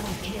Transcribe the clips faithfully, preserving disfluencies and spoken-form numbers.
Double kill.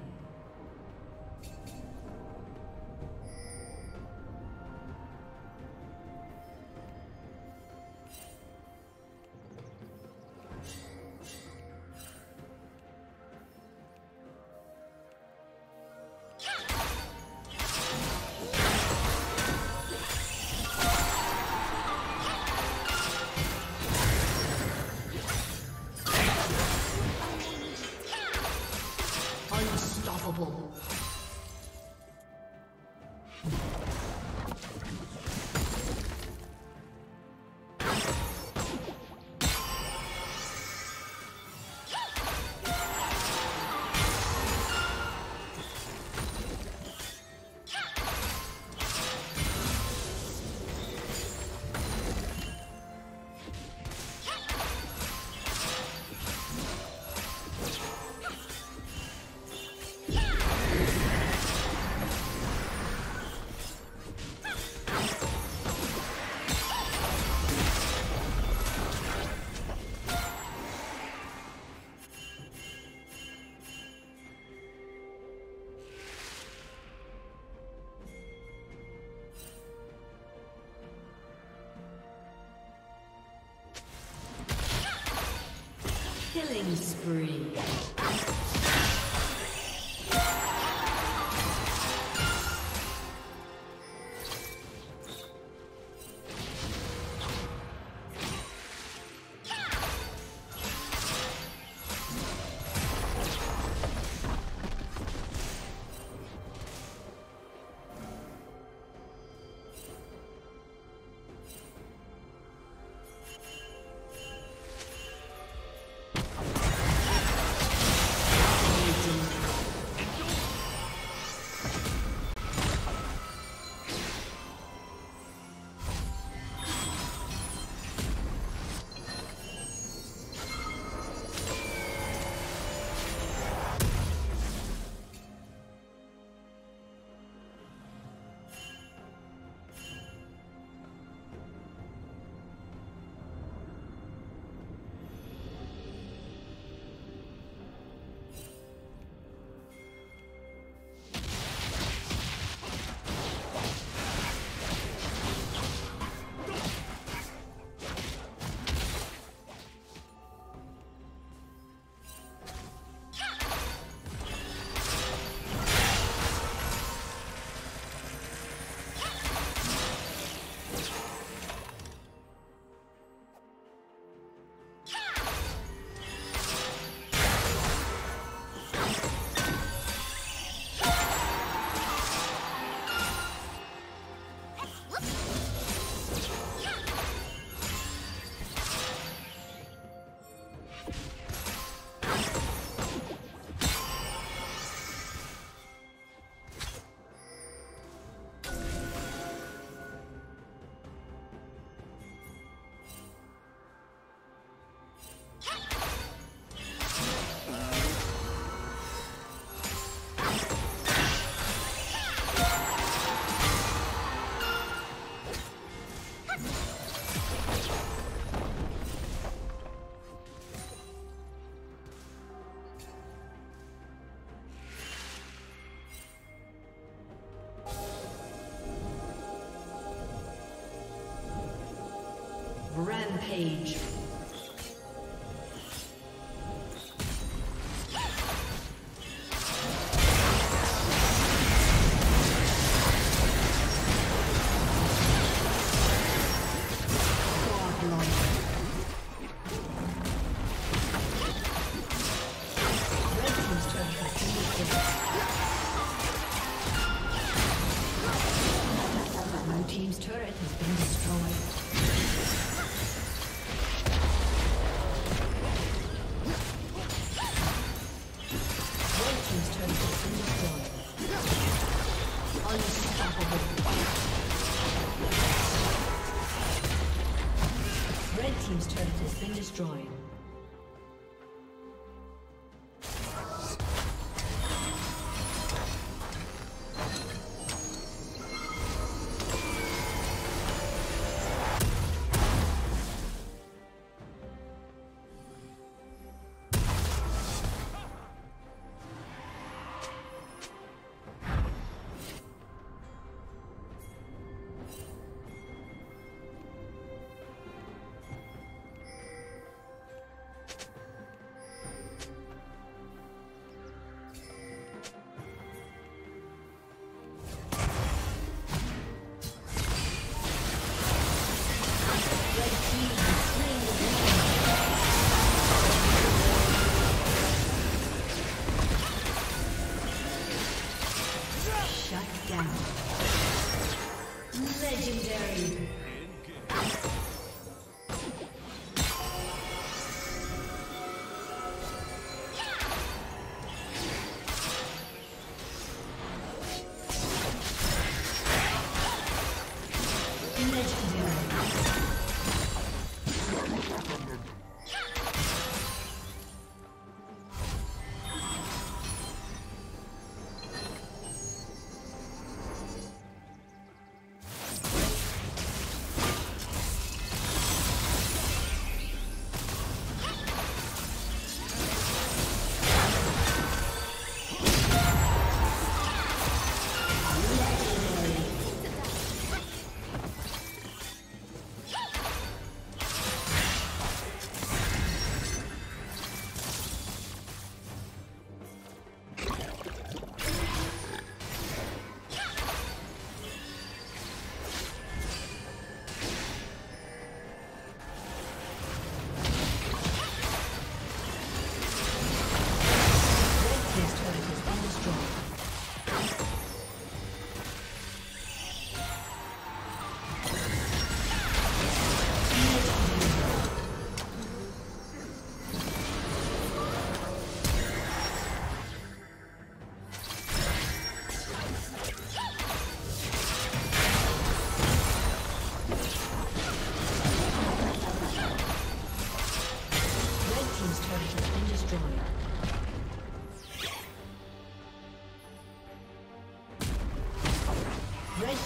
Killing spree. Rampage. Destroyed.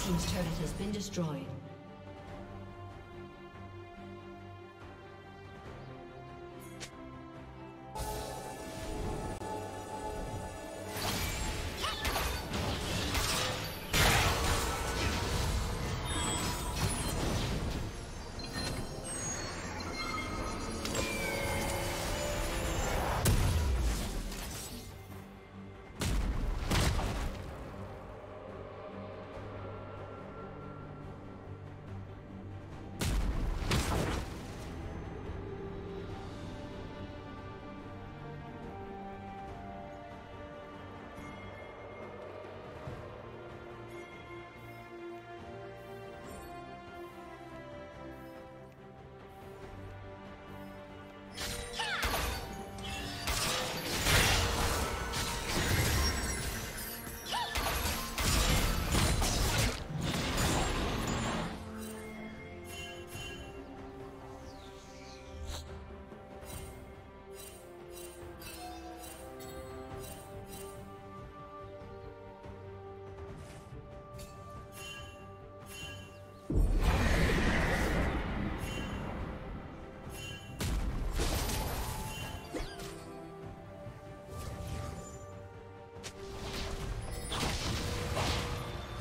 Team's turret has been destroyed.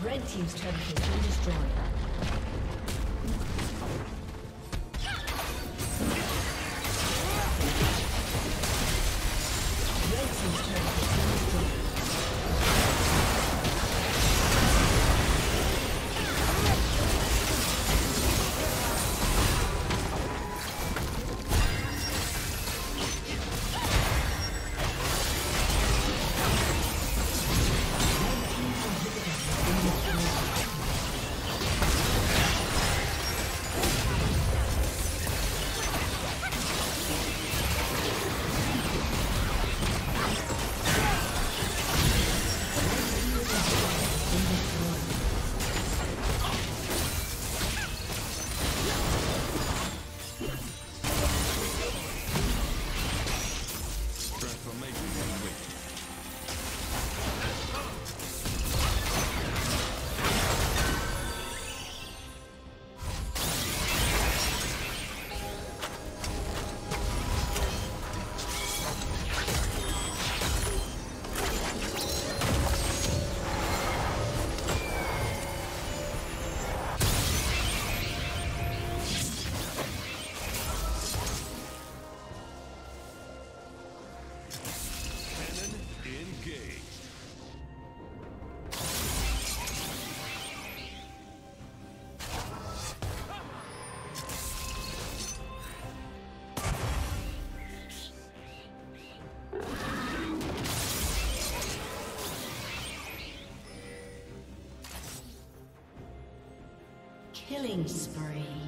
Red team's turret has been destroyed. Killing spree.